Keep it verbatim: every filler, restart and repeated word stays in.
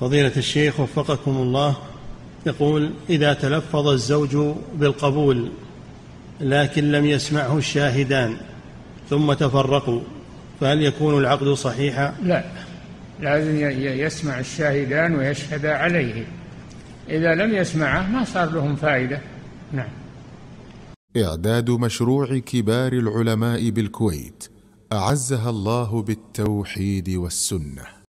فضيلة الشيخ وفقكم الله، يقول: إذا تلفظ الزوج بالقبول لكن لم يسمعه الشاهدان ثم تفرقوا، فهل يكون العقد صحيحا؟ لا، لازم يسمع الشاهدان ويشهد عليه، إذا لم يسمعه ما صار لهم فائدة. نعم. إعداد مشروع كبار العلماء بالكويت أعزها الله بالتوحيد والسنة.